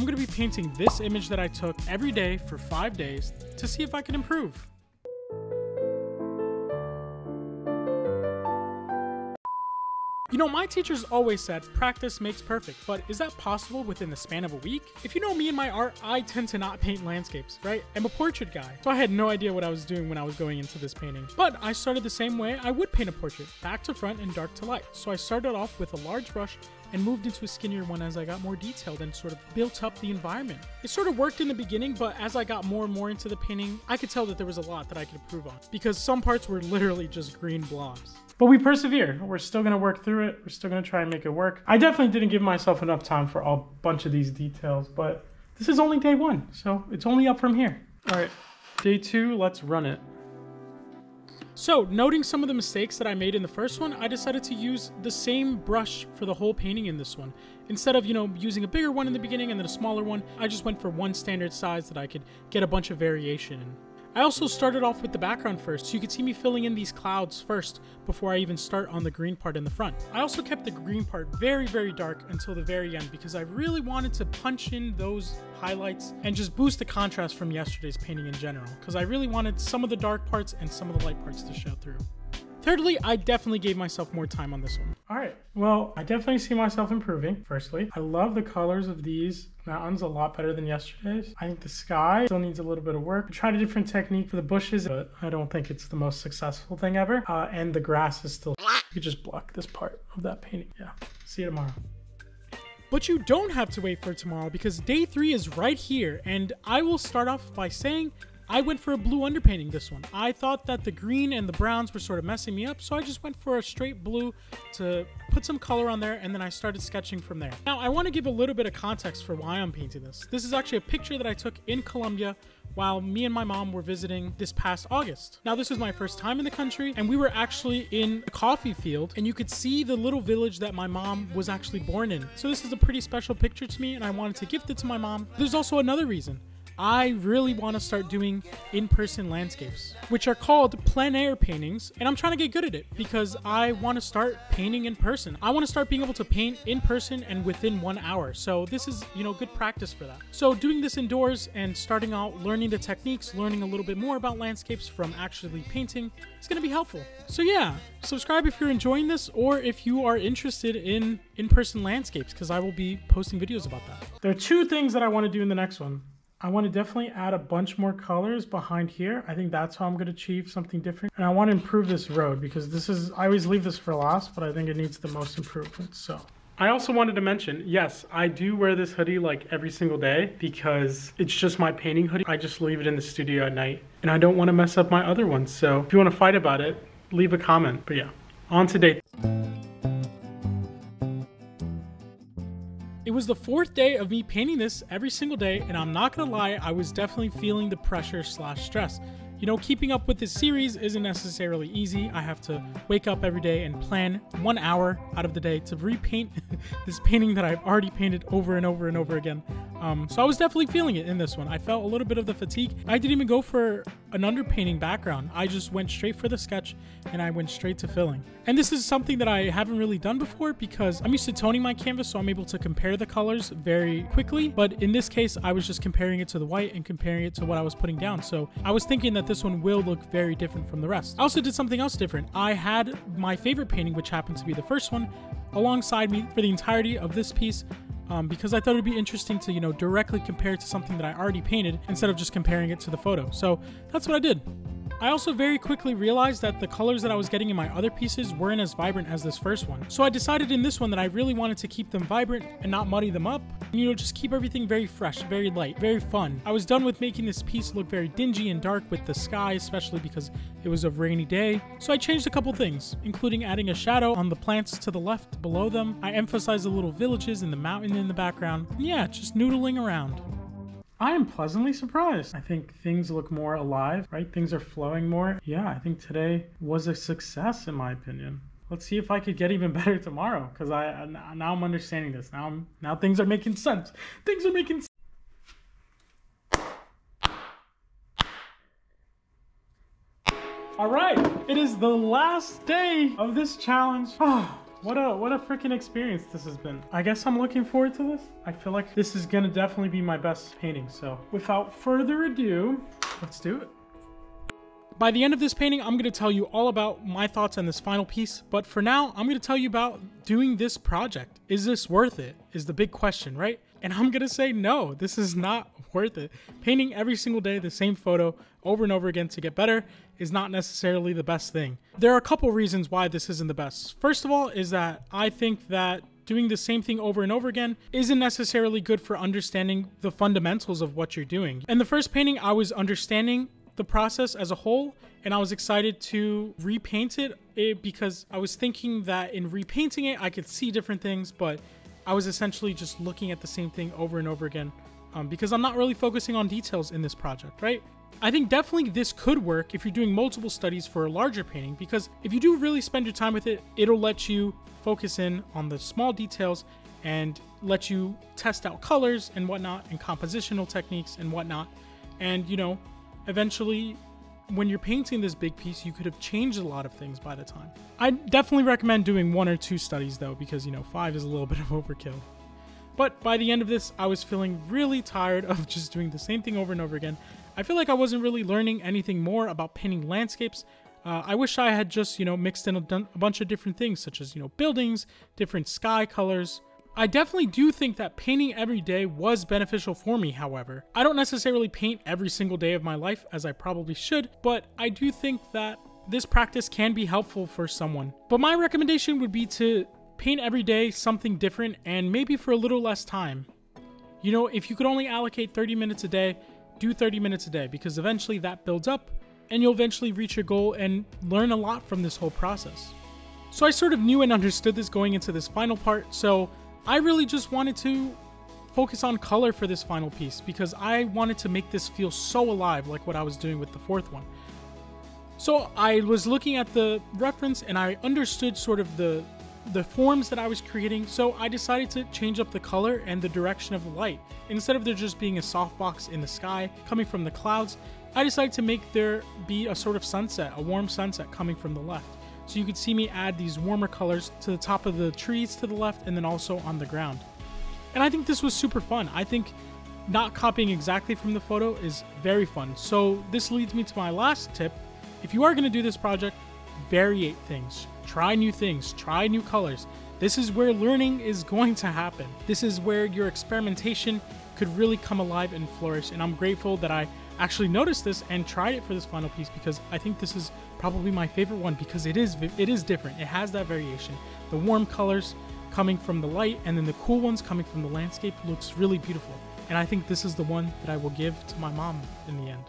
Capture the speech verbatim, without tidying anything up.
I'm going to be painting this image that I took every day for five days to see if I can improve. You know, my teachers always said practice makes perfect, but is that possible within the span of a week? If you know me and my art, I tend to not paint landscapes, right? I'm a portrait guy, so I had no idea what I was doing when I was going into this painting. But I started the same way I would paint a portrait, back to front and dark to light. So I started off with a large brush and moved into a skinnier one as I got more detailed and sort of built up the environment. It sort of worked in the beginning, but as I got more and more into the painting, I could tell that there was a lot that I could improve on because some parts were literally just green blobs. But we persevere. We're still gonna work through it. We're still gonna try and make it work. I definitely didn't give myself enough time for a bunch of these details, but this is only day one, so it's only up from here. All right, day two, let's run it. So, noting some of the mistakes that I made in the first one, I decided to use the same brush for the whole painting in this one. Instead of, you know, using a bigger one in the beginning and then a smaller one, I just went for one standard size that I could get a bunch of variation in. I also started off with the background first, so you could see me filling in these clouds first before I even start on the green part in the front. I also kept the green part very, very dark until the very end because I really wanted to punch in those highlights and just boost the contrast from yesterday's painting in general, because I really wanted some of the dark parts and some of the light parts to show through. Thirdly, I definitely gave myself more time on this one. All right, well, I definitely see myself improving, firstly. I love the colors of these mountains a lot better than yesterday's. I think the sky still needs a little bit of work. I tried a different technique for the bushes, but I don't think it's the most successful thing ever. Uh, and the grass is still, you could just block this part of that painting. Yeah, see you tomorrow. But you don't have to wait for tomorrow because day three is right here. And I will start off by saying, I went for a blue underpainting this one. I thought that the green and the browns were sort of messing me up, so I just went for a straight blue to put some color on there, and then I started sketching from there. Now, I want to give a little bit of context for why I'm painting this. This is actually a picture that I took in Colombia while me and my mom were visiting this past August. Now, this was my first time in the country, and we were actually in a coffee field, and you could see the little village that my mom was actually born in. So this is a pretty special picture to me, and I wanted to gift it to my mom. There's also another reason. I really want to start doing in-person landscapes, which are called plein air paintings, and I'm trying to get good at it because I want to start painting in person. I want to start being able to paint in person and within one hour, so this is, you know, good practice for that. So doing this indoors and starting out learning the techniques, learning a little bit more about landscapes from actually painting, it's going to be helpful. So yeah, subscribe if you're enjoying this or if you are interested in in-person landscapes because I will be posting videos about that. There are two things that I want to do in the next one. I want to definitely add a bunch more colors behind here. I think that's how I'm going to achieve something different. And I want to improve this road because this is, I always leave this for last, but I think it needs the most improvement, so. I also wanted to mention, yes, I do wear this hoodie like every single day because it's just my painting hoodie. I just leave it in the studio at night and I don't want to mess up my other ones. So if you want to fight about it, leave a comment. But yeah, on to day. It was the fourth day of me painting this every single day, and I'm not gonna lie, I was definitely feeling the pressure slash stress. You know, keeping up with this series isn't necessarily easy. I have to wake up every day and plan one hour out of the day to repaint this painting that I've already painted over and over and over again. Um, so I was definitely feeling it in this one. I felt a little bit of the fatigue. I didn't even go for an underpainting background. I just went straight for the sketch and I went straight to filling. And this is something that I haven't really done before because I'm used to toning my canvas, so I'm able to compare the colors very quickly. But in this case, I was just comparing it to the white and comparing it to what I was putting down. So I was thinking that this one will look very different from the rest. I also did something else different. I had my favorite painting, which happened to be the first one, alongside me for the entirety of this piece. Um, because I thought it'd be interesting to, you know, directly compare it to something that I already painted instead of just comparing it to the photo. So that's what I did. I also very quickly realized that the colors that I was getting in my other pieces weren't as vibrant as this first one. So I decided in this one that I really wanted to keep them vibrant and not muddy them up. You know, just keep everything very fresh, very light, very fun. I was done with making this piece look very dingy and dark with the sky, especially because it was a rainy day. So I changed a couple things, including adding a shadow on the plants to the left below them. I emphasized the little villages and the mountain in the background. And yeah, just noodling around. I am pleasantly surprised. I think things look more alive, right? Things are flowing more. Yeah, I think today was a success in my opinion. Let's see if I could get even better tomorrow because I, I now I'm understanding this. Now I'm, now things are making sense. Things are making sense. All right, it is the last day of this challenge. Oh, What a what a freaking experience this has been. I guess I'm looking forward to this. I feel like this is gonna definitely be my best painting. So without further ado, let's do it. By the end of this painting, I'm gonna tell you all about my thoughts on this final piece, but for now, I'm gonna tell you about doing this project. Is this worth it? Is the big question, right? And I'm gonna say no, this is not worth it. Painting every single day the same photo over and over again to get better is not necessarily the best thing. There are a couple reasons why this isn't the best. First of all is that I think that doing the same thing over and over again isn't necessarily good for understanding the fundamentals of what you're doing. In the first painting, I was understanding the process as a whole, and I was excited to repaint it because I was thinking that in repainting it, I could see different things, but I was essentially just looking at the same thing over and over again um, because I'm not really focusing on details in this project, right? I think definitely this could work if you're doing multiple studies for a larger painting, because if you do really spend your time with it, it'll let you focus in on the small details and let you test out colors and whatnot and compositional techniques and whatnot. And, you know, eventually, when you're painting this big piece, you could have changed a lot of things by the time. I definitely recommend doing one or two studies though, because you know, five is a little bit of overkill. But by the end of this, I was feeling really tired of just doing the same thing over and over again. I feel like I wasn't really learning anything more about painting landscapes. Uh, I wish I had just, you know, mixed in a, a bunch of different things, such as, you know, buildings, different sky colors. I definitely do think that painting every day was beneficial for me, however. I don't necessarily paint every single day of my life, as I probably should, but I do think that this practice can be helpful for someone. But my recommendation would be to paint every day something different and maybe for a little less time. You know, if you could only allocate thirty minutes a day, do thirty minutes a day, because eventually that builds up and you'll eventually reach your goal and learn a lot from this whole process. So I sort of knew and understood this going into this final part, so I really just wanted to focus on color for this final piece because I wanted to make this feel so alive, like what I was doing with the fourth one. So I was looking at the reference and I understood sort of the the forms that I was creating, so I decided to change up the color and the direction of the light. Instead of there just being a softbox in the sky coming from the clouds, I decided to make there be a sort of sunset, a warm sunset coming from the left. So you could see me add these warmer colors to the top of the trees to the left and then also on the ground. And I think this was super fun. I think not copying exactly from the photo is very fun. So this leads me to my last tip. If you are going to do this project, variate things. Try new things. Try new colors. This is where learning is going to happen. This is where your experimentation could really come alive and flourish. And I'm grateful that I actually noticed this and tried it for this final piece, because I think this is probably my favorite one because it is it is different. It has that variation. The warm colors coming from the light and then the cool ones coming from the landscape looks really beautiful. And I think this is the one that I will give to my mom in the end.